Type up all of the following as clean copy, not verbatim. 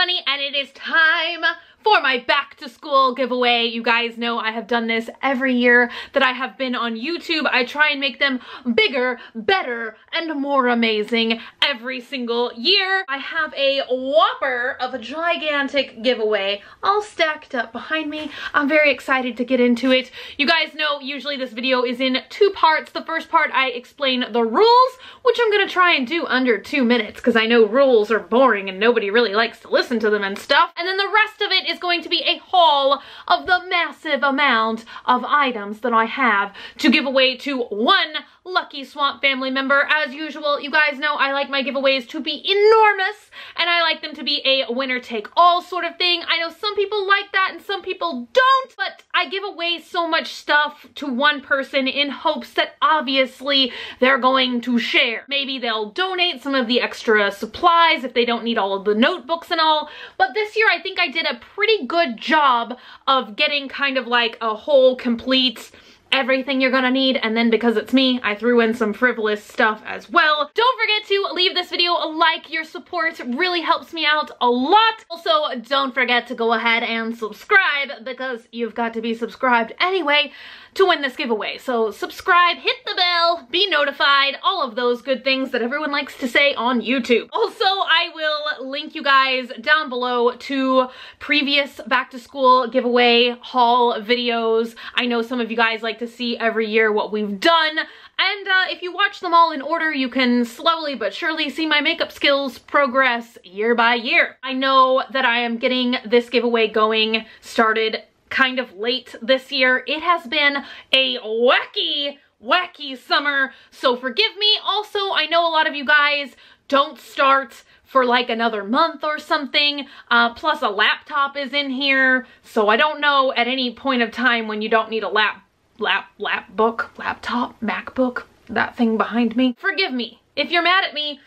Bunny, and it is time for my back to school giveaway. You guys know I have done this every year that I have been on YouTube. I try and make them bigger, better, and more amazing every single year. I have a whopper of a gigantic giveaway all stacked up behind me. I'm very excited to get into it. You guys know usually this video is in two parts. The first part I explain the rules, which I'm gonna try and do under 2 minutes because I know rules are boring and nobody really likes to listen to them and stuff. And then the rest of it is going to be a haul of the massive amount of items that I have to give away to one lucky Swamp family member. As usual, you guys know I like my giveaways to be enormous and I like them to be a winner take all sort of thing. I know some people like that and some people don't, but I give away so much stuff to one person in hopes that obviously they're going to share. Maybe they'll donate some of the extra supplies if they don't need all of the notebooks and all, but this year I think I did a pretty good job of getting kind of like a whole complete everything you're gonna need, and then because it's me, I threw in some frivolous stuff as well. Don't forget to leave this video a like. Your support really helps me out a lot. Also, don't forget to go ahead and subscribe because you've got to be subscribed anyway to win this giveaway. So subscribe, hit the bell, be notified, all of those good things that everyone likes to say on YouTube. Also, I will link you guys down below to previous back to school giveaway haul videos. I know some of you guys like to see every year what we've done, and if you watch them all in order, you can slowly but surely see my makeup skills progress year by year. I know that I am getting this giveaway going started kind of late this year. It has been a wacky summer, so forgive me. Also, I know a lot of you guys don't start for like another month or something, plus a laptop is in here, so I don't know at any point of time when you don't need a MacBook, that thing behind me. Forgive me. If you're mad at me,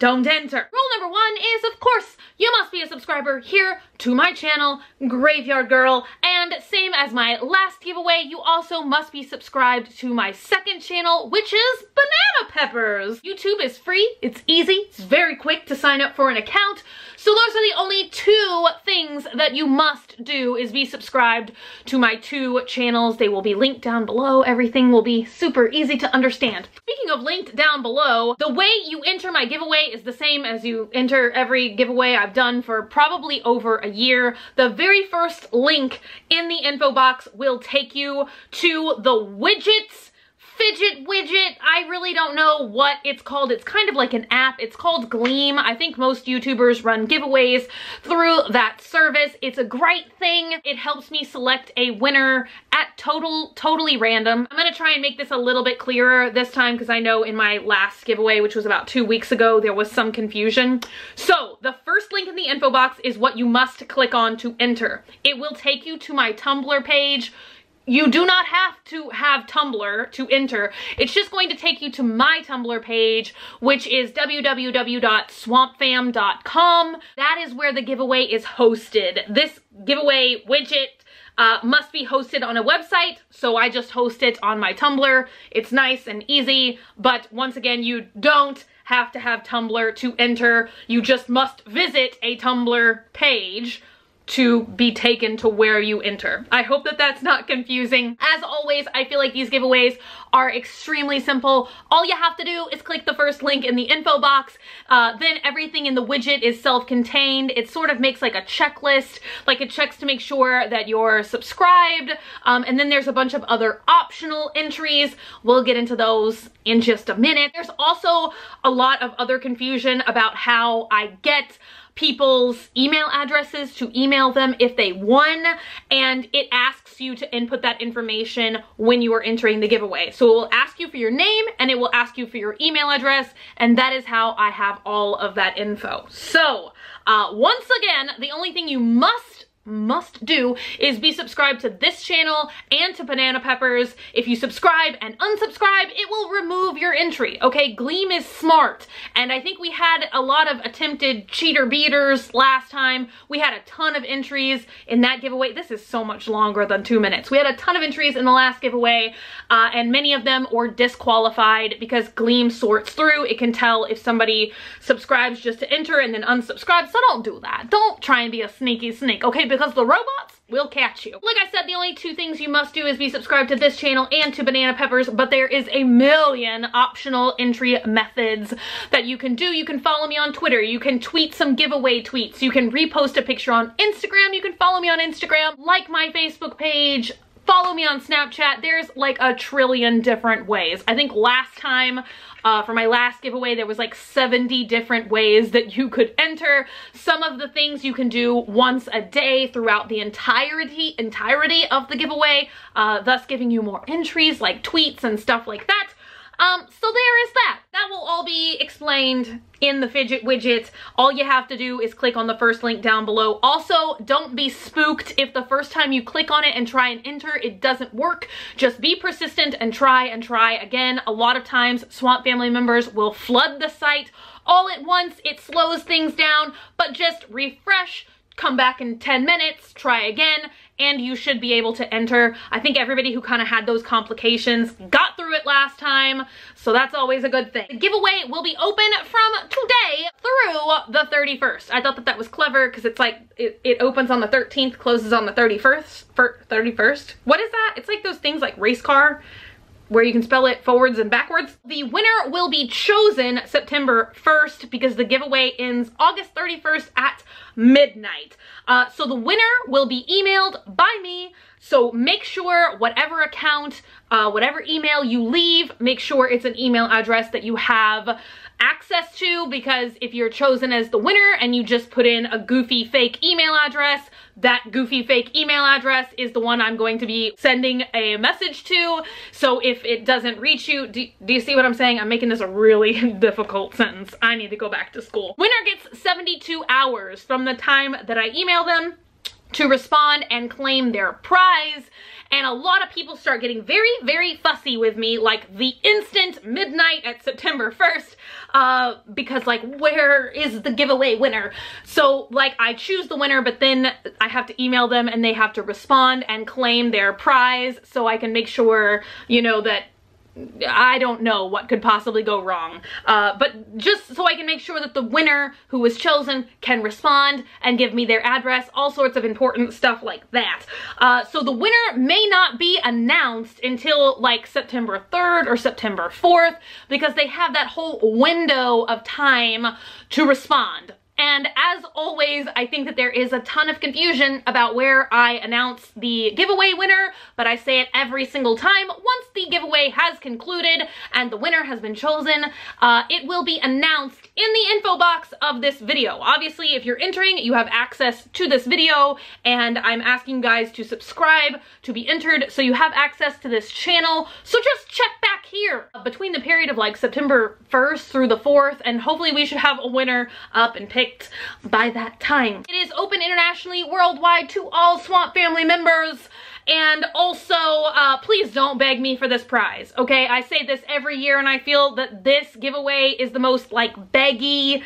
don't enter. Rule number one is, of course, you must be a subscriber here to my channel, Graveyard Girl, and same as my last giveaway, you also must be subscribed to my second channel, which is Banana Peppers. YouTube is free, it's easy, it's very quick to sign up for an account, so those are the only two things that you must do is be subscribed to my two channels. They will be linked down below. Everything will be super easy to understand. Speaking of linked down below, the way you enter my giveaway is the same as you enter every giveaway I've done for probably over a year. The very first link in the info box will take you to the widgets. Fidget widget, I really don't know what it's called. It's kind of like an app. It's called Gleam. I think most YouTubers run giveaways through that service. It's a great thing. It helps me select a winner at totally random. I'm gonna try and make this a little bit clearer this time because I know in my last giveaway, which was about 2 weeks ago, there was some confusion. So the first link in the info box is what you must click on to enter. It will take you to my Tumblr page. You do not have to have Tumblr to enter. It's just going to take you to my Tumblr page, which is www.swampfam.com. That is where the giveaway is hosted. This giveaway widget must be hosted on a website, so I just host it on my Tumblr. It's nice and easy, but once again, you don't have to have Tumblr to enter. You just must visit a Tumblr page to be taken to where you enter. I hope that that's not confusing. As always, I feel like these giveaways are extremely simple. All you have to do is click the first link in the info box. Then everything in the widget is self-contained. It sort of makes like a checklist, like it checks to make sure that you're subscribed. And then there's a bunch of other optional entries. We'll get into those in just a minute. There's also a lot of other confusion about how I get people's email addresses to email them if they won, and it asks you to input that information when you are entering the giveaway. So it will ask you for your name and it will ask you for your email address, and that is how I have all of that info. So once again, the only thing you must must do is be subscribed to this channel and to Banana Peppers. If you subscribe and unsubscribe, it will remove your entry, okay? Gleam is smart, and I think we had a lot of attempted cheater beaters last time. We had a ton of entries in that giveaway. This is so much longer than 2 minutes. We had a ton of entries in the last giveaway, and many of them were disqualified because Gleam sorts through. It can tell if somebody subscribes just to enter and then unsubscribes, so don't do that. Don't try and be a sneaky sneak, okay? Because the robots will catch you. Like I said, the only two things you must do is be subscribed to this channel and to Banana Peppers, but there is a million optional entry methods that you can do. You can follow me on Twitter. You can tweet some giveaway tweets. You can repost a picture on Instagram. You can follow me on Instagram. Like my Facebook page. Follow me on Snapchat. There's like a trillion different ways. I think last time for my last giveaway, there was like 70 different ways that you could enter. Some of the things you can do once a day throughout the entirety of the giveaway, thus giving you more entries like tweets and stuff like that. So there is that. That will all be explained in the fidget widget. All you have to do is click on the first link down below. Also, don't be spooked if the first time you click on it and try and enter, it doesn't work. Just be persistent and try again. A lot of times, Swamp Family members will flood the site all at once. It slows things down, but just refresh. Come back in 10 minutes, try again, and you should be able to enter. I think everybody who kind of had those complications got through it last time, so that's always a good thing. The giveaway will be open from today through the 31st. I thought that that was clever because it's like, it opens on the 13th, closes on the 31st. What is that? It's like those things like race car, where you can spell it forwards and backwards. The winner will be chosen September 1st because the giveaway ends August 31st at midnight. So the winner will be emailed by me. So make sure whatever account, whatever email you leave, make sure it's an email address that you have access to, because if you're chosen as the winner and you just put in a goofy fake email address, that goofy fake email address is the one I'm going to be sending a message to. So if it doesn't reach you, do you see what I'm saying? I'm making this a really difficult sentence. I need to go back to school. Winner gets 72 hours from the time that I email them to respond and claim their prize. And a lot of people start getting very, very fussy with me, like the instant midnight at September 1st, because like, where is the giveaway winner? So like I choose the winner, but then I have to email them and they have to respond and claim their prize so I can make sure, you know, that I don't know what could possibly go wrong, but just so I can make sure that the winner who was chosen can respond and give me their address, all sorts of important stuff like that. So the winner may not be announced until like September 3rd or September 4th because they have that whole window of time to respond. And as always, I think that there is a ton of confusion about where I announce the giveaway winner, but I say it every single time. Once the giveaway has concluded and the winner has been chosen, it will be announced in the info box of this video. Obviously, if you're entering, you have access to this video, and I'm asking you guys to subscribe to be entered, so you have access to this channel. So just check back here between the period of like September 1st through the 4th, and hopefully we should have a winner up and picked by that time. It is open internationally, worldwide, to all Swamp Family members, and also please don't beg me for this prize, okay? I say this every year and I feel that this giveaway is the most like beggy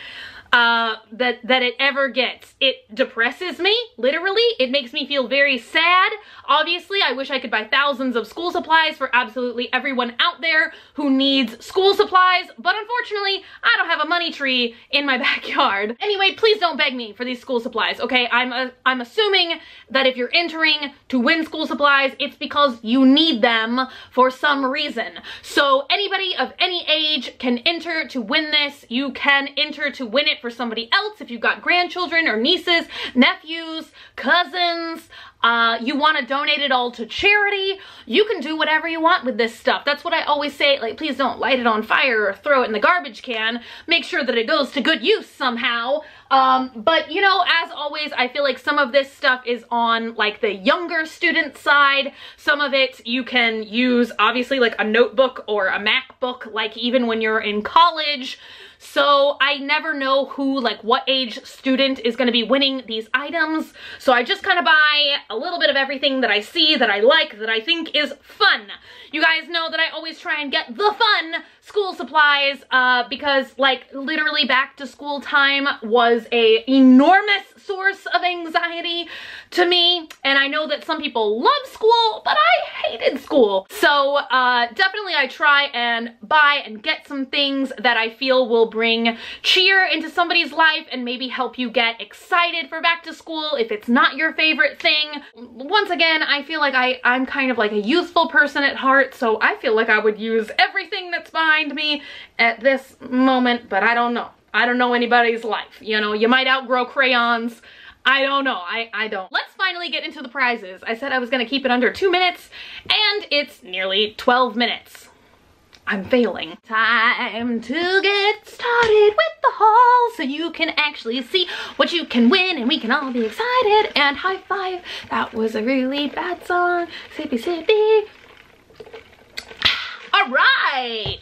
that it ever gets. It depresses me, literally. It makes me feel very sad. Obviously, I wish I could buy thousands of school supplies for absolutely everyone out there who needs school supplies, but unfortunately, I don't have a money tree in my backyard. Anyway, please don't beg me for these school supplies, okay? I'm assuming that if you're entering to win school supplies, it's because you need them for some reason. So anybody of any age can enter to win this. You can enter to win it for somebody else if you've got grandchildren or nieces, nephews, cousins. You want to donate it all to charity. You can do whatever you want with this stuff. That's what I always say, like, please don't light it on fire or throw it in the garbage can. Make sure that it goes to good use somehow. But you know, as always, I feel like some of this stuff is on like the younger student side. Some of it you can use obviously like a notebook or a MacBook, like even when you're in college. So I never know who, like what age student is gonna be winning these items. So I just kind of buy a little bit of everything that I see, that I like, that I think is fun. You guys know that I always try and get the fun school supplies because like literally back to school time was an enormous source of anxiety to me. And I know that some people love school, but I hated school. So definitely I try and buy and get some things that I feel will bring cheer into somebody's life and maybe help you get excited for back to school if it's not your favorite thing. Once again, I feel like I'm kind of like a youthful person at heart, so I feel like I would use everything that's behind me at this moment, but I don't know. I don't know anybody's life. You know, you might outgrow crayons. I don't know. I don't. Let's finally get into the prizes. I said I was going to keep it under 2 minutes, and it's nearly 12 minutes. I'm failing. Time to get started with the haul so you can actually see what you can win and we can all be excited and high five. That was a really bad song. Sippy sippy. All right.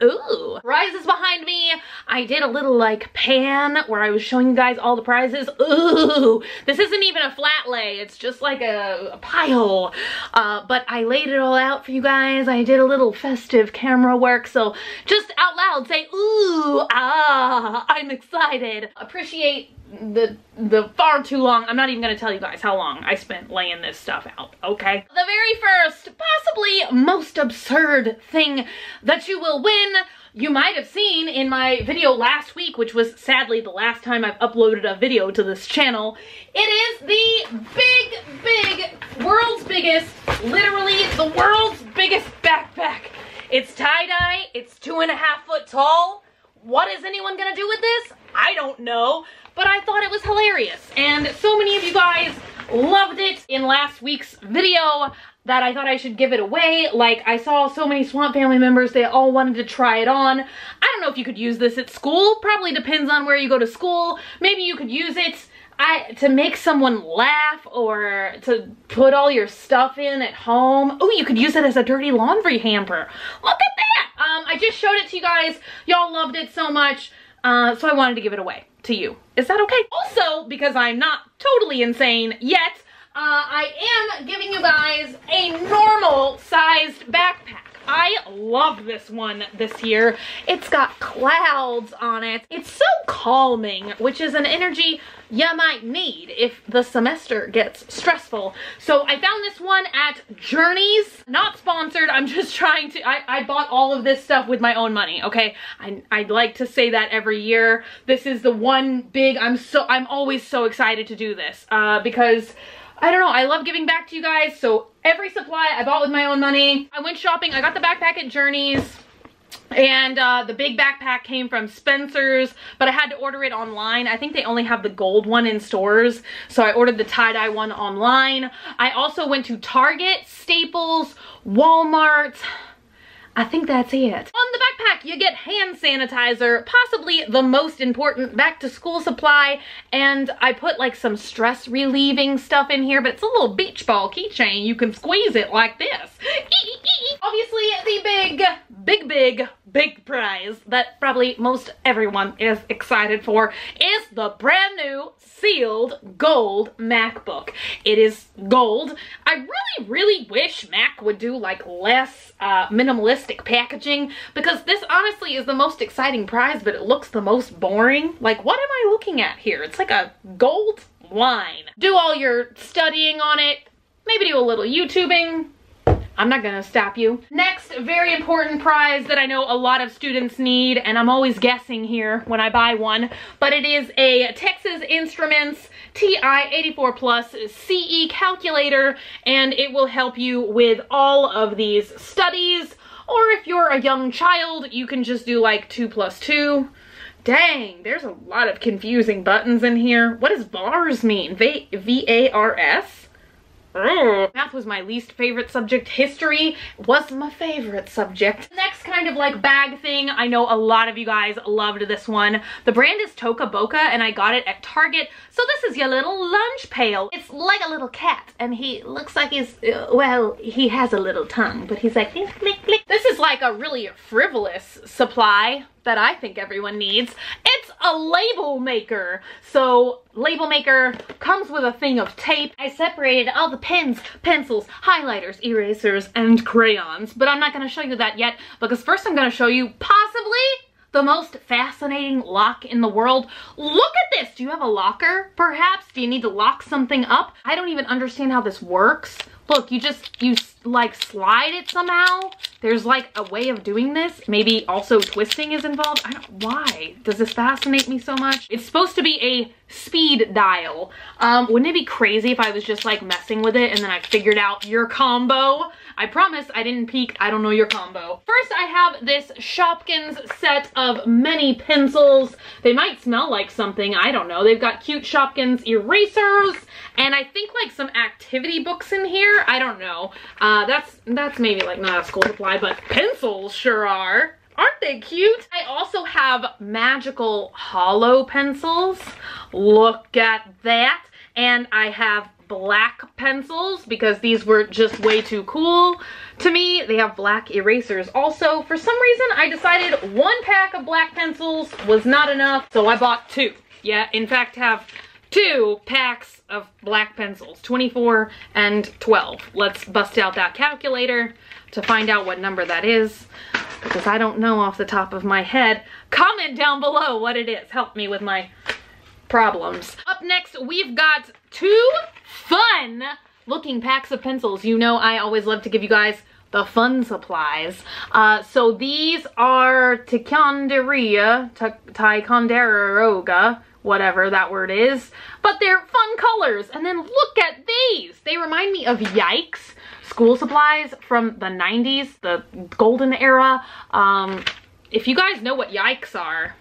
Ooh, prizes behind me. I did a little like pan where I was showing you guys all the prizes. Ooh, this isn't even a flat lay. It's just like a pile. But I laid it all out for you guys. I did a little festive camera work. So just out loud say, ooh, ah, I'm excited. Appreciate the far too long. I'm not even gonna tell you guys how long I spent laying this stuff out, okay? The very first, possibly most absurd thing that you will win, you might have seen in my video last week, which was sadly the last time I've uploaded a video to this channel. It is the big, world's biggest, literally the world's biggest backpack. It's tie-dye, it's 2.5 foot tall. What is anyone gonna do with this? I don't know, but I thought it was hilarious. And so many of you guys loved it in last week's video that I thought I should give it away. Like, I saw so many Swamp Family members, they all wanted to try it on. I don't know if you could use this at school. Probably depends on where you go to school. Maybe you could use it to make someone laugh or to put all your stuff in at home. Oh, you could use it as a dirty laundry hamper. Look at that! I just showed it to you guys. Y'all loved it so much. So I wanted to give it away to you. Is that okay? Also, because I'm not totally insane yet, I am giving you guys a normal-sized backpack. I love this one this year. It's got clouds on it. It's so calming, which is an energy you might need if the semester gets stressful. So I found this one at Journeys. Not sponsored, I'm just trying to, I bought all of this stuff with my own money, okay? I'd like to say that every year. This is the one big, I'm always so excited to do this because I don't know, I love giving back to you guys, so every supply I bought with my own money. I went shopping, I got the backpack at Journeys, and the big backpack came from Spencer's, but I had to order it online. I think they only have the gold one in stores, so I ordered the tie-dye one online. I also went to Target, Staples, Walmart. I think that's it. On the backpack, you get hand sanitizer, possibly the most important back-to-school supply, and I put like some stress-relieving stuff in here, but it's a little beach ball keychain. You can squeeze it like this. Obviously, the big prize that probably most everyone is excited for is the brand new sealed gold MacBook. It is gold. I really wish Mac would do like less minimalistic packaging because this honestly is the most exciting prize, but it looks the most boring. Like, what am I looking at here? It's like a gold line. Do all your studying on it, maybe do a little YouTubing. I'm not gonna stop you. Next, very important prize that I know a lot of students need, and I'm always guessing here when I buy one, but it is a Texas Instruments TI-84 Plus CE calculator, and it will help you with all of these studies, or if you're a young child, you can just do like 2 plus 2. Dang, there's a lot of confusing buttons in here. What does VARS mean? V-A-R-S? Math was my least favorite subject. History was my favorite subject. Next kind of like bag thing, I know a lot of you guys loved this one. The brand is Toka Boca and I got it at Target. So this is your little lunch pail. It's like a little cat and he looks like he's, well, he has a little tongue, but he's like, click, click, click. This is like a really frivolous supply. that I think everyone needs. It's a label maker. So label maker comes with a thing of tape. I separated all the pens, pencils, highlighters, erasers, and crayons, but I'm not gonna show you that yet because first I'm gonna show you possibly the most fascinating lock in the world. Look at this! Do you have a locker, perhaps? Do you need to lock something up? I don't even understand how this works. Look, you like slide it somehow. There's like a way of doing this. Maybe also twisting is involved. I don't, why does this fascinate me so much? It's supposed to be a speed dial. Wouldn't it be crazy if I was just like messing with it and then I figured out your combo? I promise I didn't peek, I don't know your combo. First I have this Shopkins set of mini pencils. They might smell like something, I don't know. They've got cute Shopkins erasers and I think like some activity books in here, I don't know. That's maybe like not a school supply, but pencils sure are. Aren't they cute? I also have magical hollow pencils. Look at that. And I have black pencils because these were just way too cool to me. They have black erasers. Also, for some reason, I decided one pack of black pencils was not enough, so I bought two. Yeah, in fact, have 2 packs of black pencils, 24 and 12. Let's bust out that calculator to find out what number that is, because I don't know off the top of my head. Comment down below what it is. Help me with my problems. Up next, we've got 2 fun looking packs of pencils. You know I always love to give you guys the fun supplies. So these are Ticonderoga, whatever that word is, but they're fun colors. And then look at these. They remind me of Yikes school supplies from the 90s, the golden era. If you guys know what Yikes are,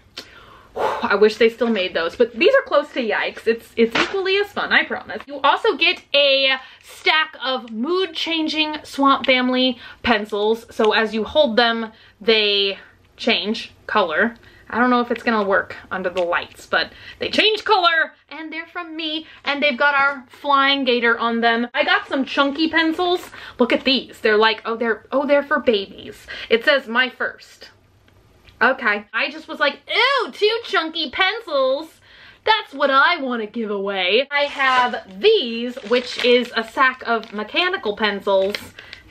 I wish they still made those, but these are close to Yikes. It's equally as fun, I promise. You also get a stack of mood-changing Swamp Family pencils. So as you hold them, they change color. I don't know if it's gonna work under the lights, but they change color and they're from me and they've got our flying gator on them. I got some chunky pencils. Look at these. They're like, oh, they're for babies. It says my first. Okay. I just was like, ew, 2 chunky pencils. That's what I want to give away. I have these, which is a sack of mechanical pencils.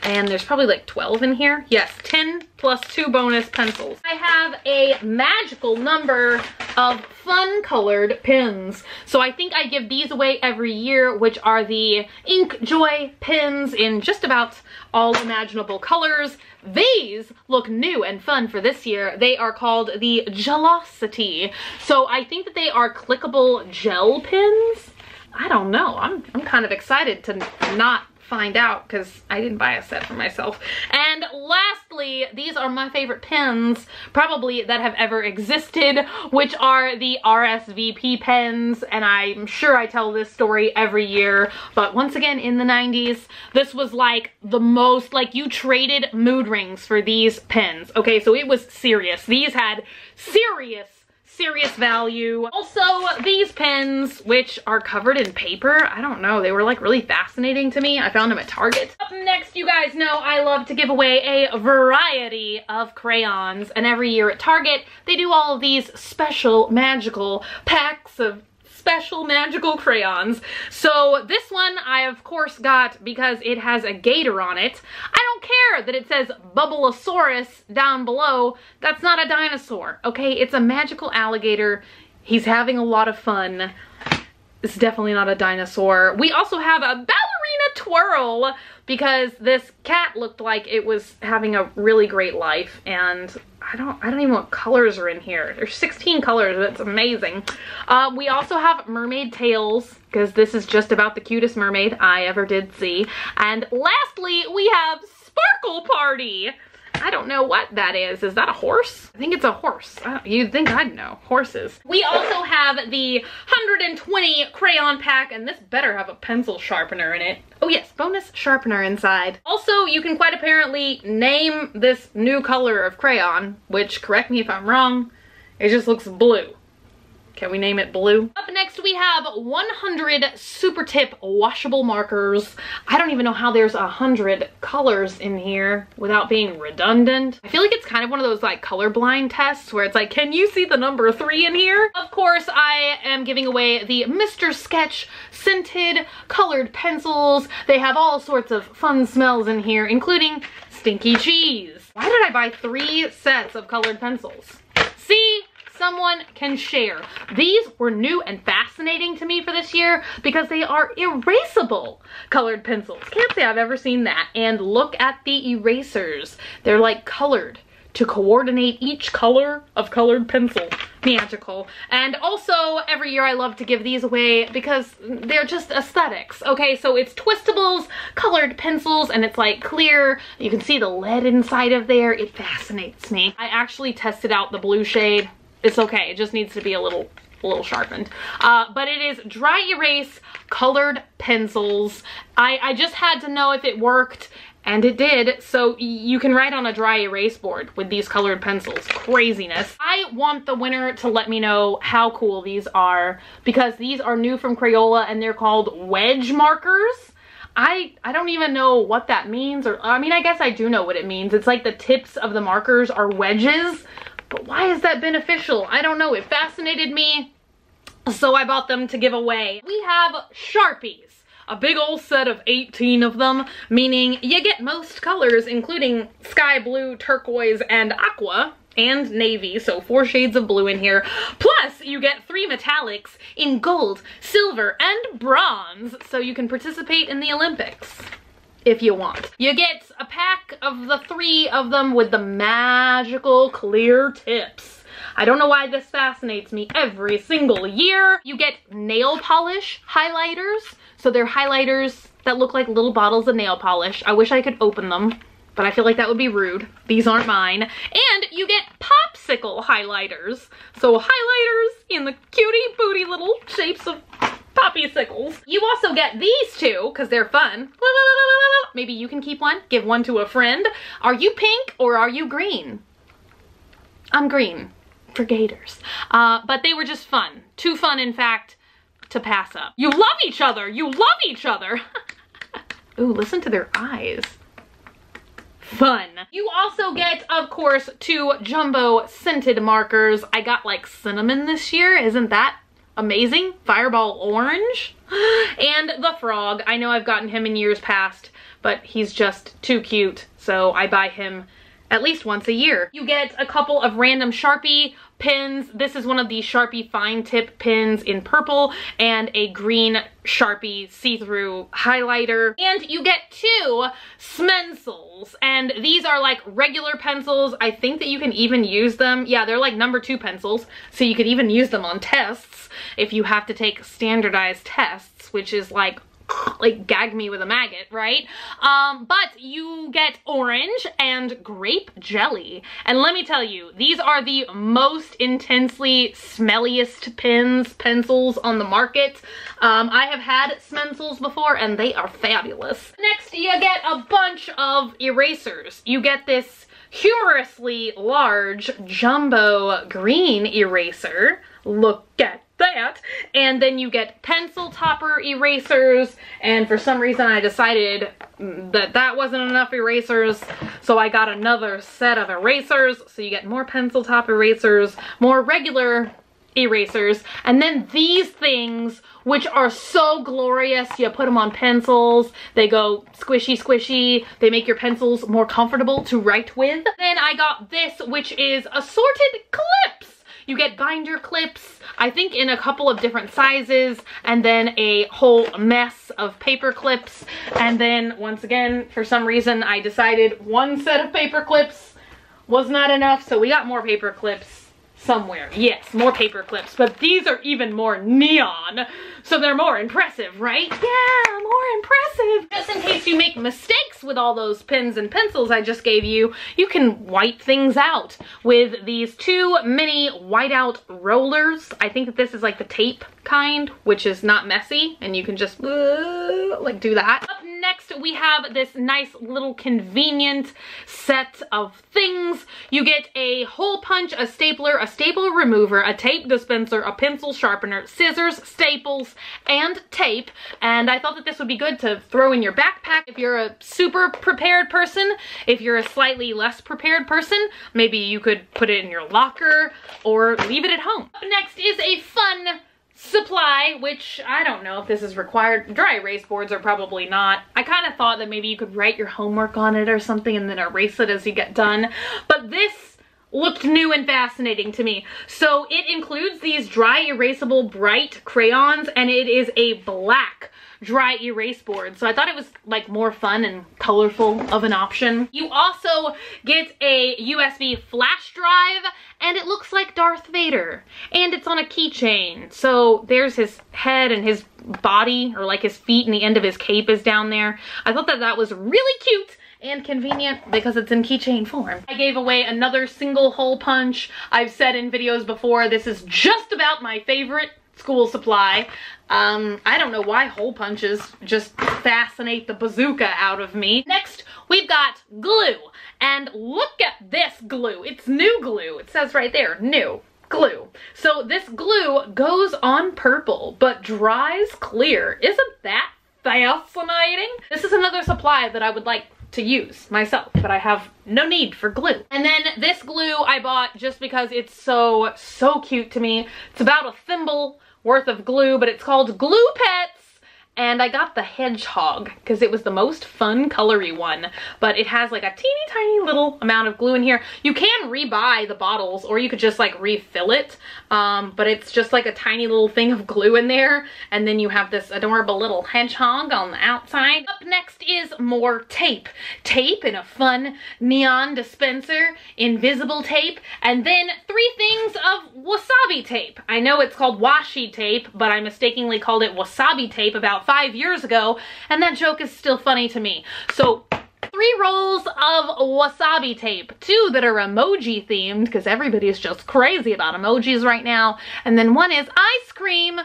And there's probably like 12 in here. Yes, 10 plus 2 bonus pencils. I have a magical number of fun colored pins. So I think I give these away every year, which are the Ink Joy pins in just about all imaginable colors. These look new and fun for this year. They are called the Gelosity. So I think that they are clickable gel pins. I don't know. I'm kind of excited to not find out because I didn't buy a set for myself. And lastly, these are my favorite pens probably that have ever existed, which are the RSVP pens. And I'm sure I tell this story every year, but once again, in the 90s, this was like the most, like, you traded mood rings for these pens. Okay, so it was serious. These had serious value. Also, these pens, which are covered in paper, I don't know, they were like really fascinating to me. I found them at Target. Up next, you guys know I love to give away a variety of crayons, and every year at Target, they do all of these special magical packs of special magical crayons. So this one I of course got because it has a gator on it. I don't care that it says Bubbleosaurus down below. That's not a dinosaur, okay? It's a magical alligator. He's having a lot of fun. It's definitely not a dinosaur. We also have a ballerina twirl because this cat looked like it was having a really great life, and I don't even know what colors are in here. There's 16 colors, that's amazing. We also have mermaid tails, because this is just about the cutest mermaid I ever did see. And lastly, we have Sparkle Party. I don't know what that is. Is that a horse? I think it's a horse. You'd think I'd know. Horses. We also have the 120 crayon pack, and this better have a pencil sharpener in it. Oh yes, bonus sharpener inside. Also, you can quite apparently name this new color of crayon, which, correct me if I'm wrong, it just looks blue. Can we name it blue? Up next we have 100 Super Tip washable markers. I don't even know how there's 100 colors in here without being redundant. I feel like it's kind of one of those like colorblind tests where it's like, can you see the number 3 in here? Of course, I am giving away the Mr. Sketch scented colored pencils. They have all sorts of fun smells in here, including stinky cheese. Why did I buy 3 sets of colored pencils? See? Someone can share. These were new and fascinating to me for this year because they are erasable colored pencils. Can't say I've ever seen that. And look at the erasers. They're like colored to coordinate each color of colored pencil. Magical. And also every year I love to give these away because they're just aesthetics. Okay, so it's twistables, colored pencils, and it's like clear. You can see the lead inside of there. It fascinates me. I actually tested out the blue shade. It's okay, it just needs to be a little sharpened. But it is dry erase colored pencils. I just had to know if it worked, and it did. So you can write on a dry erase board with these colored pencils. Craziness. I want the winner to let me know how cool these are, because these are new from Crayola and they're called wedge markers. I don't even know what that means, or I mean, I guess I do know what it means. It's like the tips of the markers are wedges. But why is that beneficial? I don't know. It fascinated me, so I bought them to give away. We have Sharpies. A big old set of 18 of them, meaning you get most colors, including sky blue, turquoise, and aqua, and navy, so 4 shades of blue in here. Plus, you get 3 metallics in gold, silver, and bronze, so you can participate in the Olympics. If you want. You get a pack of the 3 of them with the magical clear tips. I don't know why this fascinates me every single year. You get nail polish highlighters. So they're highlighters that look like little bottles of nail polish. I wish I could open them, but I feel like that would be rude. These aren't mine. And you get popsicle highlighters. So highlighters in the cutie booty little shapes of poppycicles. You also get these 2 because they're fun. Maybe you can keep one, give one to a friend. Are you pink or are you green? I'm green for gators. But they were just fun. Too fun, in fact, to pass up. You love each other. You love each other. Ooh, listen to their eyes. Fun. You also get, of course, 2 jumbo scented markers. I got like cinnamon this year. Isn't that amazing? Fireball orange. And the frog. I know I've gotten him in years past, but he's just too cute, so I buy him at least once a year. You get a couple of random Sharpie pins. This is one of the Sharpie fine tip pins in purple, and a green Sharpie see-through highlighter. And you get 2 Smencils, and these are like regular pencils. I think that you can even use them. Yeah, they're like number 2 pencils, so you could even use them on tests if you have to take standardized tests, which is like gag me with a maggot, right? But you get orange and grape jelly. And let me tell you, these are the most intensely smelliest pencils on the market. I have had Smencils before and they are fabulous. Next, you get a bunch of erasers. You get this humorously large jumbo green eraser. Look at that. And then you get pencil topper erasers, and for some reason I decided that that wasn't enough erasers, so I got another set of erasers. So you get more pencil top erasers, more regular erasers, and then these things, which are so glorious. You put them on pencils, they go squishy squishy, they make your pencils more comfortable to write with. Then I got this, which is assorted clips. You get binder clips, I think in a couple of different sizes, and then a whole mess of paper clips. And then once again, for some reason, I decided one set of paper clips was not enough, so we got more paper clips somewhere. Yes, more paper clips, but these are even more neon, so they're more impressive, right? Yeah, more impressive. Just in case you make mistakes with all those pens and pencils I just gave you, you can white things out with these 2 mini whiteout rollers. I think that this is like the tape kind, which is not messy, and you can just like do that. Up next next we have this nice little convenient set of things. You get a hole punch, a stapler, a staple remover, a tape dispenser, a pencil sharpener, scissors, staples, and tape. And I thought that this would be good to throw in your backpack if you're a super prepared person. If you're a slightly less prepared person, maybe you could put it in your locker or leave it at home. Up next is a fun supply, which I don't know if this is required. Dry erase boards are probably not. I kind of thought that maybe you could write your homework on it or something and then erase it as you get done, but this looked new and fascinating to me. So it includes these dry erasable bright crayons, and it is a black dry erase board. So I thought it was like more fun and colorful of an option. You also get a USB flash drive, and it looks like Darth Vader, and it's on a keychain. So there's his head and his body, or like his feet and the end of his cape is down there. I thought that that was really cute and convenient because it's in keychain form. I gave away another single hole punch. I've said in videos before, this is just about my favorite school supply. I don't know why hole punches just fascinate the bazooka out of me. Next, we've got glue, and look at this glue. It's new glue. It says right there, new glue. So this glue goes on purple but dries clear. Isn't that fascinating? This is another supply that I would like to use myself, but I have no need for glue. And then this glue I bought just because it's so cute to me. It's about a thimble worth of glue, but it's called Glue Pets, and I got the hedgehog because it was the most fun colory one, but it has like a teeny tiny little amount of glue in here. You can rebuy the bottles, or you could just like refill it, but it's just like a tiny little thing of glue in there, and then you have this adorable little hedgehog on the outside. Up next is more tape. Tape in a fun neon dispenser, invisible tape, and then three things of wasabi tape. I know it's called washi tape, but I mistakenly called it wasabi tape about 5 years ago, and that joke is still funny to me. So three rolls of wasabi tape, two that are emoji themed because everybody's just crazy about emojis right now, and then one is ice cream.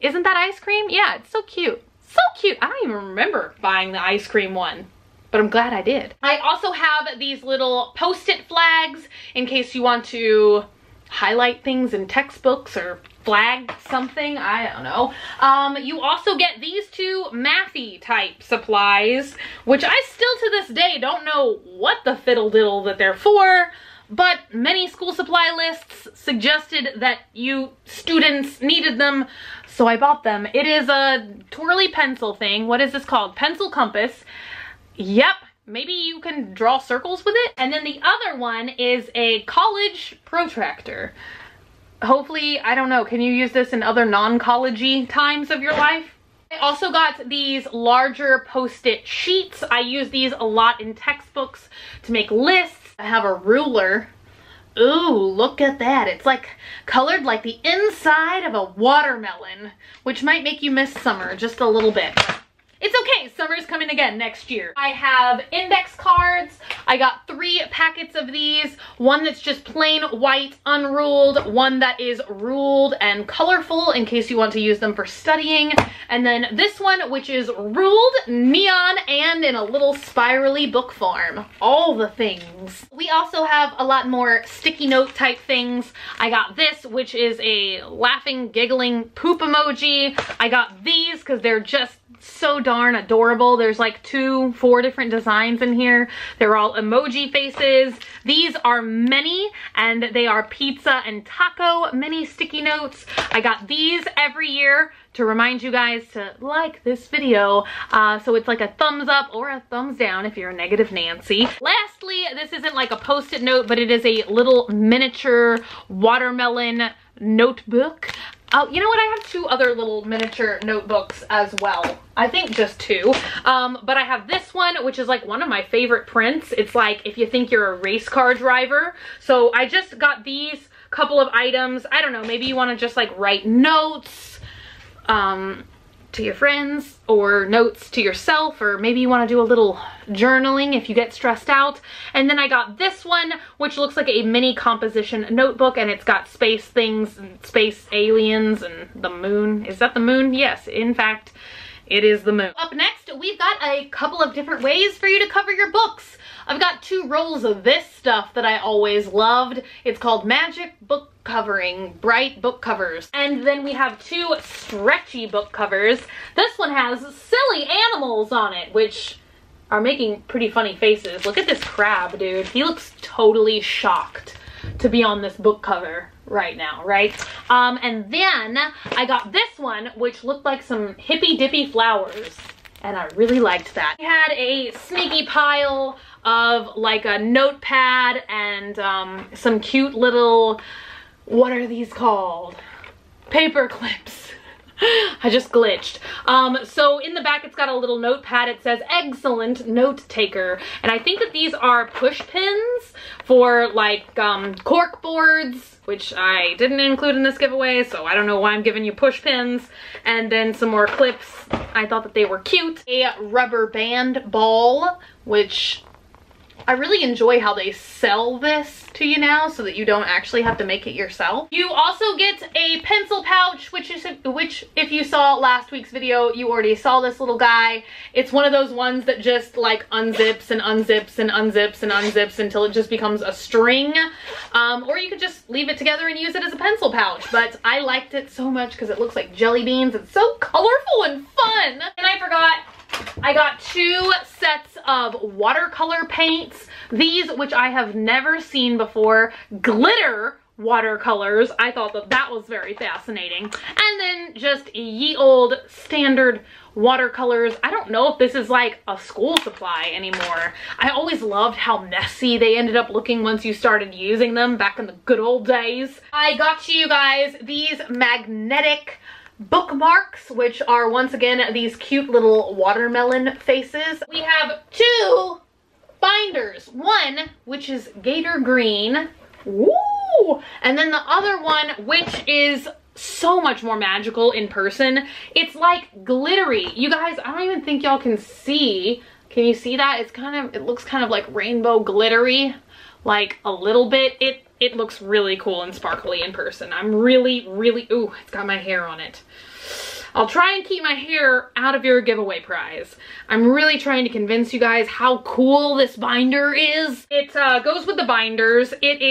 Isn't that ice cream? Yeah, it's so cute. So cute. I don't even remember buying the ice cream one, but I'm glad I did. I also have these little post-it flags in case you want to highlight things in textbooks or flag something, I don't know. You also get these two mathy type supplies, which I still to this day don't know what the fiddle diddle that they're for, but many school supply lists suggested that you students needed them, so I bought them. It is a twirly pencil thing. What is this called? Pencil compass. Yep. Maybe you can draw circles with it. And then the other one is a college protractor. Hopefully, I don't know, can you use this in other non-college-y times of your life? I also got these larger post-it sheets. I use these a lot in textbooks to make lists. I have a ruler. Ooh, look at that. It's like colored like the inside of a watermelon, which might make you miss summer just a little bit. It's okay, summer's coming again next year. I have index cards. I got three packets of these. One that's just plain white, unruled. One that is ruled and colorful in case you want to use them for studying. And then this one, which is ruled, neon, and in a little spirally book form. All the things. We also have a lot more sticky note type things. I got this, which is a laughing, giggling poop emoji. I got these because they're just so darn adorable. There's like four different designs in here. They're all emoji faces. These are mini, and they are pizza and taco mini sticky notes. I got these every year to remind you guys to like this video. So it's like a thumbs up or a thumbs down if you're a negative Nancy. Lastly, this isn't like a post-it note, but it is a little miniature watermelon notebook. Oh, you know what? I have two other little miniature notebooks as well. I think just two. But I have this one, which is like one of my favorite prints. It's like if you think you're a race car driver. So I just got these couple of items. I don't know, maybe you want to just like write notes to your friends or notes to yourself, or maybe you want to do a little journaling if you get stressed out. And then I got this one, which looks like a mini composition notebook, and it's got space things and space aliens and the moon. Is that the moon? Yes, in fact it is the moon. Up next, we've got a couple of different ways for you to cover your books. I've got two rolls of this stuff that I always loved. It's called Magic Book Covering, Bright Book Covers. And then we have two stretchy book covers. This one has silly animals on it, which are making pretty funny faces. Look at this crab, dude. He looks totally shocked to be on this book cover right now, right? And then I got this one, which looked like some hippy-dippy flowers. And I really liked that. I had a sneaky pile of like a notepad and some cute little, what are these called? Paper clips. I just glitched. So in the back it's got a little notepad. It says excellent note taker. And I think that these are push pins for like cork boards, which I didn't include in this giveaway, so I don't know why I'm giving you push pins. And then some more clips. I thought that they were cute. A rubber band ball, which I really enjoy how they sell this to you now so that you don't actually have to make it yourself. You also get a pencil pouch, which if you saw last week's video, you already saw this little guy. It's one of those ones that just like unzips and unzips and unzips and unzips until it just becomes a string. Or you could just leave it together and use it as a pencil pouch. But I liked it so much because it looks like jelly beans. It's so colorful and fun. And I forgot, I got two sets of watercolor paints. These, which I have never seen before, glitter watercolors. I thought that that was very fascinating. And then just ye old standard watercolors. I don't know if this is like a school supply anymore. I always loved how messy they ended up looking once you started using them back in the good old days. I got you guys these magnetic bookmarks, which are once again these cute little watermelon faces. We have two binders, one which is Gator Green, woo, and then the other one which is so much more magical in person. It's like glittery. You guys, I don't even think y'all can see. Can you see that? It's kind of, it looks kind of like rainbow glittery, like a little bit. It looks really cool and sparkly in person. I'm really, really, ooh, it's got my hair on it. I'll try and keep my hair out of your giveaway prize. I'm really trying to convince you guys how cool this binder is. It goes with the binders. It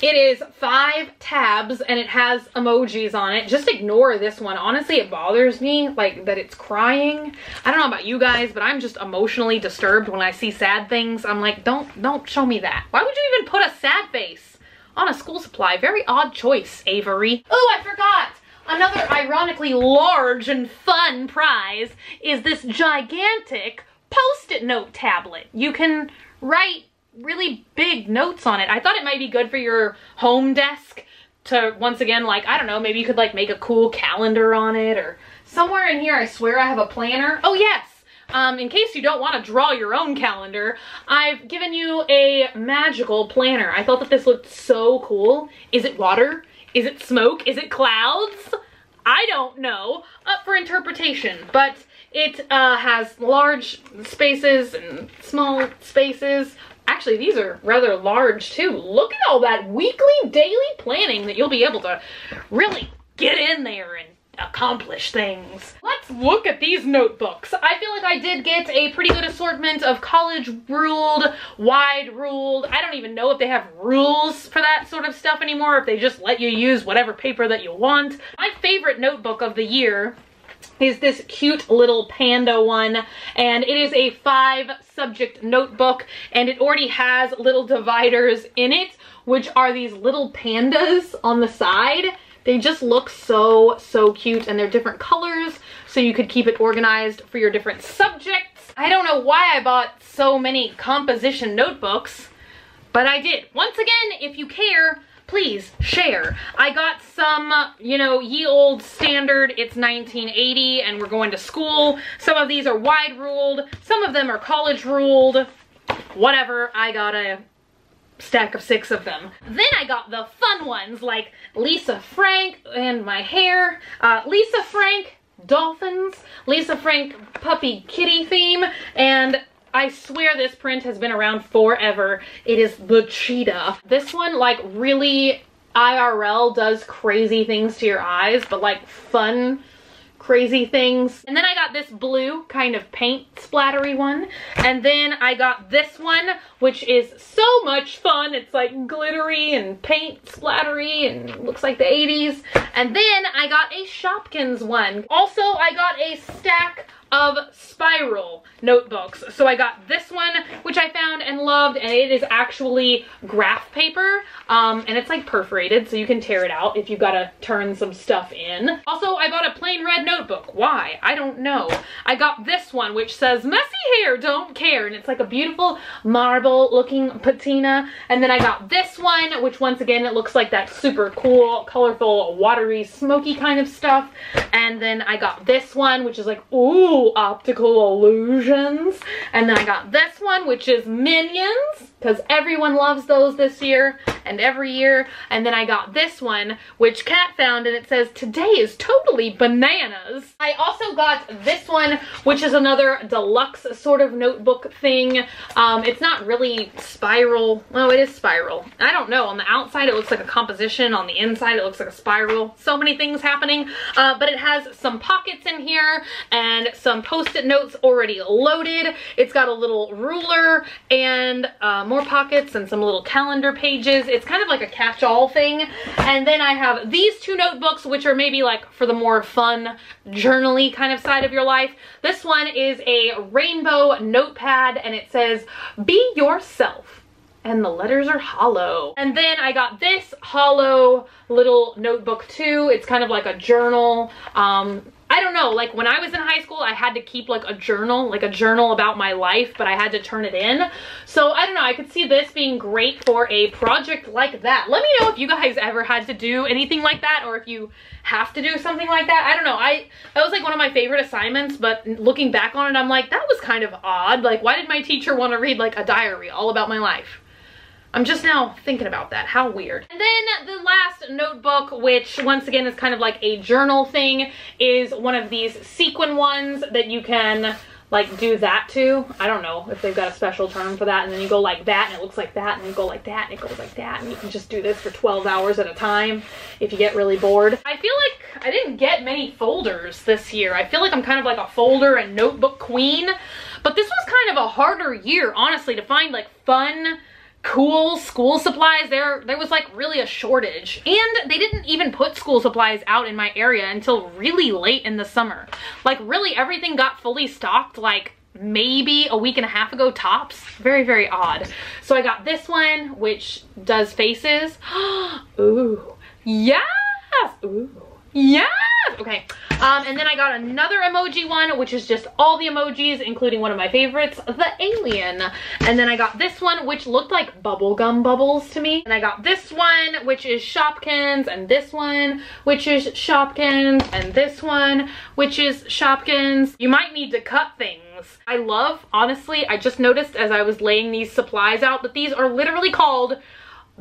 is five tabs and it has emojis on it. Just ignore this one. Honestly, it bothers me like that it's crying. I don't know about you guys, but I'm just emotionally disturbed when I see sad things. I'm like, don't show me that. Why would you even put a sad face on a school supply? Very odd choice, Avery. Oh, I forgot. Another ironically large and fun prize is this gigantic post-it note tablet. You can write really big notes on it. I thought it might be good for your home desk to, once again, like, I don't know, maybe you could like make a cool calendar on it or somewhere in here. I swear I have a planner. Oh yes, in case you don't want to draw your own calendar, I've given you a magical planner. I thought that this looked so cool. Is it water? Is it smoke? Is it clouds? I don't know. Up for interpretation, but it has large spaces and small spaces. Actually, these are rather large too. Look at all that weekly, daily planning that you'll be able to really get in there and accomplish things. Let's look at these notebooks. I feel like I did get a pretty good assortment of college ruled, wide ruled. I don't even know if they have rules for that sort of stuff anymore, if they just let you use whatever paper that you want. My favorite notebook of the year is this cute little panda one, and it is a 5-subject notebook, and it already has little dividers in it, which are these little pandas on the side. They just look so, so cute, and they're different colors, so you could keep it organized for your different subjects. I don't know why I bought so many composition notebooks, but I did. Once again, if you care, please share. I got some, you know, ye old standard, it's 1980 and we're going to school. Some of these are wide ruled, some of them are college ruled, whatever. I got a stack of 6 of them. Then I got the fun ones like Lisa Frank and my hair, Lisa Frank dolphins, Lisa Frank puppy kitty theme, and I swear this print has been around forever. It is the cheetah. This one, like, really IRL does crazy things to your eyes, but like fun crazy things. And then I got this blue kind of paint splattery one. And then I got this one, which is so much fun. It's like glittery and paint splattery and looks like the 80s. And then I got a Shopkins one. Also, I got a stack of spiral notebooks. So I got this one, which I found and loved, and it is actually graph paper, and it's like perforated, so you can tear it out if you've got to turn some stuff in. Also, I bought a plain red notebook. Why? I don't know. I got this one, which says messy hair, don't care, and it's like a beautiful marble looking patina. And then I got this one, which once again, it looks like that super cool, colorful, watery, smoky kind of stuff. And then I got this one, which is like, ooh, optical illusions. And then I got this one, which is Minions, because everyone loves those this year and every year. And then I got this one, which Kat found, and it says today is totally bananas. I also got this one, which is another deluxe sort of notebook thing. It's not really spiral. Oh, it is spiral. I don't know. On the outside it looks like a composition, on the inside it looks like a spiral. So many things happening, but it has some pockets in here and some post-it notes already loaded. It's got a little ruler and more pockets and some little calendar pages. It's kind of like a catch-all thing. And then I have these two notebooks, which are maybe like for the more fun journaly kind of side of your life. This one is a rainbow notepad and it says, be yourself. And the letters are hollow. And then I got this hollow little notebook too. It's kind of like a journal. I don't know, like when I was in high school, I had to keep like a journal about my life, but I had to turn it in. So I don't know, I could see this being great for a project like that. Let me know if you guys ever had to do anything like that, or if you have to do something like that. I don't know, that was like one of my favorite assignments, but looking back on it, I'm like, that was kind of odd. Like, why did my teacher want to read like a diary all about my life? I'm just now thinking about that. How weird. And then the last notebook, which once again is kind of like a journal thing, is one of these sequin ones that you can like do that to. I don't know if they've got a special term for that. And then you go like that and it looks like that, and you go like that and it goes like that. And you can just do this for 12 hours at a time if you get really bored. I feel like I didn't get many folders this year. I feel like I'm kind of like a folder and notebook queen, but this was kind of a harder year, honestly, to find like fun, cool school supplies. There was like really a shortage, and they didn't even put school supplies out in my area until really late in the summer. Like really everything got fully stocked like maybe a week and a half ago tops. Very, very odd. So I got this one, which does faces. Ooh, yes! Ooh, yes! Okay, and then I got another emoji one, which is just all the emojis, including one of my favorites, the alien. And then I got this one, which looked like bubblegum bubbles to me. And I got this one, which is Shopkins, and this one, which is Shopkins, and this one, which is Shopkins. You might need to cut things. I love, honestly, I just noticed as I was laying these supplies out that these are literally called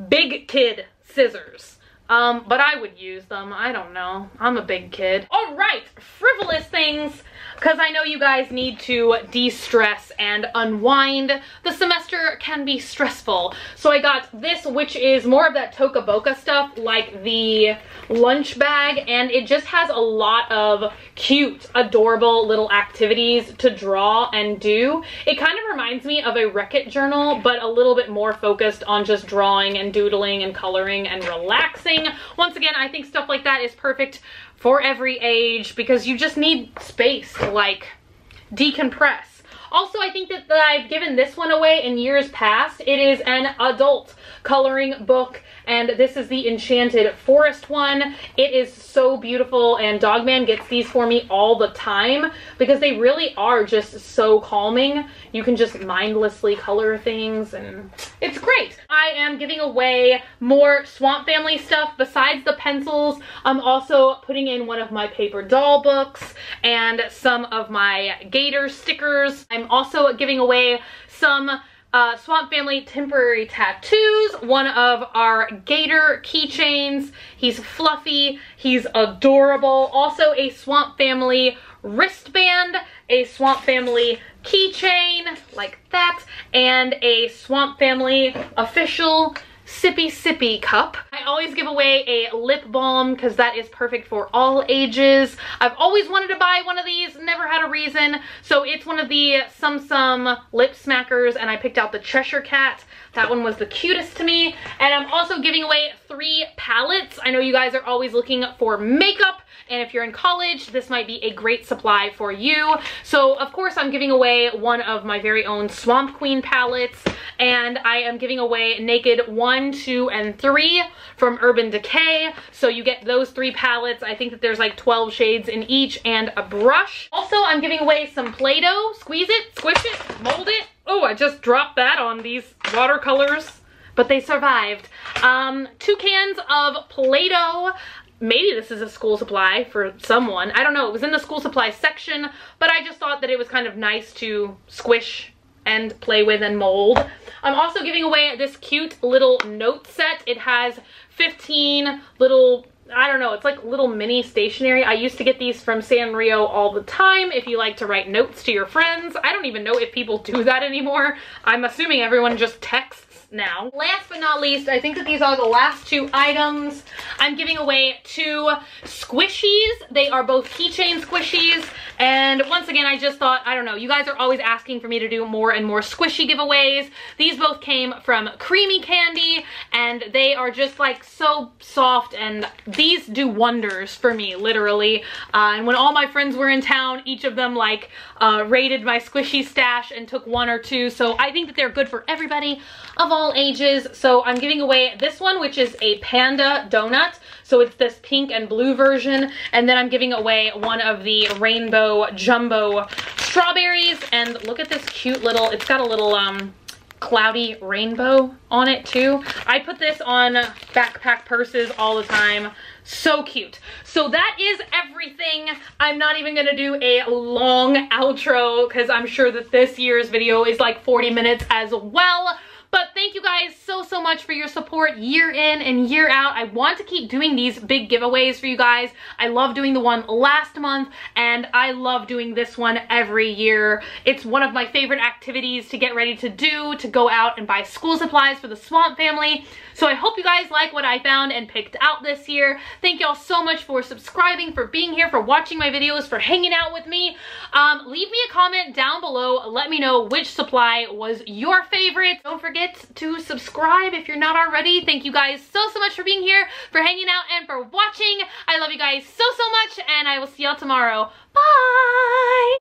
big kid scissors. But I would use them. I don't know. I'm a big kid. All right, frivolous things, because I know you guys need to de-stress and unwind. The semester can be stressful. So I got this, which is more of that Toka Boca stuff, like the lunch bag, and it just has a lot of cute, adorable little activities to draw and do. It kind of reminds me of a Wreck-It journal, but a little bit more focused on just drawing and doodling and coloring and relaxing. Once again, I think stuff like that is perfect for every age, because you just need space to like decompress. Also, I think that I've given this one away in years past. It is an adult coloring book, and this is the Enchanted Forest one. It is so beautiful, and Dogman gets these for me all the time because they really are just so calming. You can just mindlessly color things, and it's great. I am giving away more Swamp Family stuff besides the pencils. I'm also putting in one of my paper doll books and some of my gator stickers. I'm also giving away some Swamp Family temporary tattoos, one of our gator keychains. He's fluffy, he's adorable. Also a Swamp Family wristband, a Swamp Family keychain like that, and a Swamp Family official sippy sippy cup. I always give away a lip balm because that is perfect for all ages. I've always wanted to buy one of these, never had a reason. So it's one of the Sum lip smackers, and I picked out the Cheshire Cat. That one was the cutest to me. And I'm also giving away 3 palettes. I know you guys are always looking for makeup, and if you're in college, this might be a great supply for you. So of course I'm giving away one of my very own Swamp Queen palettes, and I am giving away Naked 1, 2, and 3 from Urban Decay. So you get those 3 palettes. I think that there's like 12 shades in each and a brush. Also, I'm giving away some Play-Doh. Squeeze it, squish it, mold it. Oh, I just dropped that on these watercolors, but they survived. 2 cans of Play-Doh. Maybe this is a school supply for someone. I don't know. It was in the school supply section, but I just thought that it was kind of nice to squish and play with and mold. I'm also giving away this cute little note set. It has 15 little, I don't know, it's like little mini stationery. I used to get these from Sanrio all the time if you like to write notes to your friends. I don't even know if people do that anymore. I'm assuming everyone just texts now. Last but not least, I think that these are the last 2 items. I'm giving away 2 squishies. They are both keychain squishies. And once again, I just thought, I don't know, you guys are always asking for me to do more and more squishy giveaways. These both came from Creamy Candy, and they are just like so soft, and these do wonders for me, literally. And when all my friends were in town, each of them like raided my squishy stash and took 1 or 2. So I think that they're good for everybody of all ages. So I'm giving away this one, which is a panda donut. So it's this pink and blue version. And then I'm giving away one of the rainbow jumbo strawberries. And look at this cute little, it's got a little cloudy rainbow on it too. I put this on backpack purses all the time. So cute. So that is everything. I'm not even gonna do a long outro because I'm sure that this year's video is like 40 minutes as well. But thank you guys so much for your support year in and year out. I want to keep doing these big giveaways for you guys. I love doing the one last month, and I love doing this one every year. It's one of my favorite activities to get ready to do, to go out and buy school supplies for the Swamp family. So I hope you guys like what I found and picked out this year. Thank y'all so much for subscribing, for being here, for watching my videos, for hanging out with me. Leave me a comment down below. Let me know which supply was your favorite. Don't forget to subscribe if you're not already. Thank you guys so much for being here, for hanging out, and for watching. I love you guys so much, and I will see y'all tomorrow. Bye!